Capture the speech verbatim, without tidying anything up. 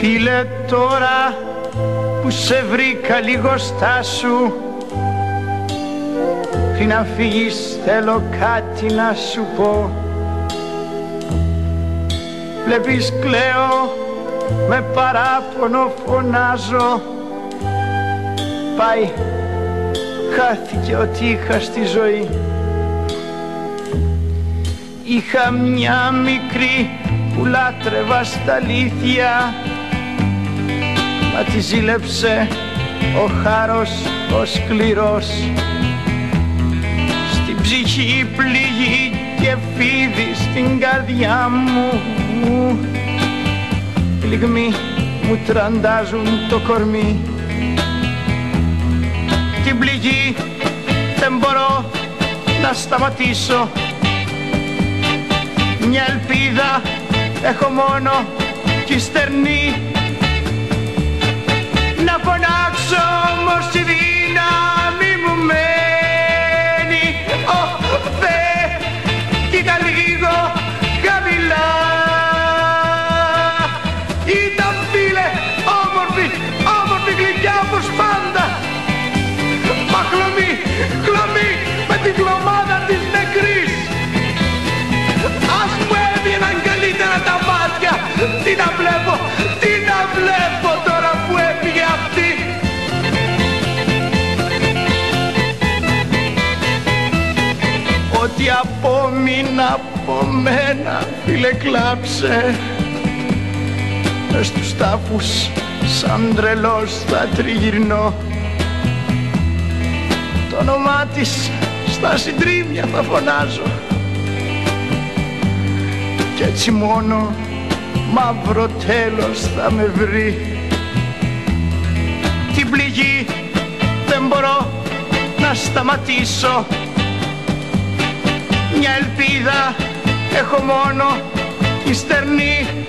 Φίλε, τώρα που σε βρήκα λιγοστά σου, πριν να φύγεις θέλω κάτι να σου πω. Βλέπεις κλαίω, με παράπονο φωνάζω, πάει, χάθηκε ό,τι είχα στη ζωή. Είχα μια μικρή που λάτρευα στα λίθια, μα τη ζήλεψε ο χάρος ο σκληρός. Στην ψυχή πληγή και φίδι στην καρδιά μου, οι λυγμοί μου τραντάζουν το κορμί. Την πληγή δεν μπορώ να σταματήσω, μια ελπίδα έχω μόνο κι η στερνή. Να φωνάξω όμως η δύναμη μου μένει, ο Θεέ, κοίτα λίγο χαμηλά. Ήταν φίλε όμορφη, όμορφη γλυκιά όπως πάντα, μα χλωμή, χλωμή με την κλωμάδα της νεκρής. Ας μου έβγαιναν καλύτερα τα μάτια, τι να βλέπω, τι να βλέπω τώρα που έφυγε αυτή. Ό,τι απόμεινα από μένα φίλε κλάψε, μες στους τάφους σαν τρελός θα τριγυρνώ. Το όνομά της στα συντρίμμια θα φωνάζω, κι έτσι μόνο μαύρο τέλος θα με βρει. Την πληγή δεν μπορώ να σταματήσω, μια ελπίδα έχω μόνο η στερνή.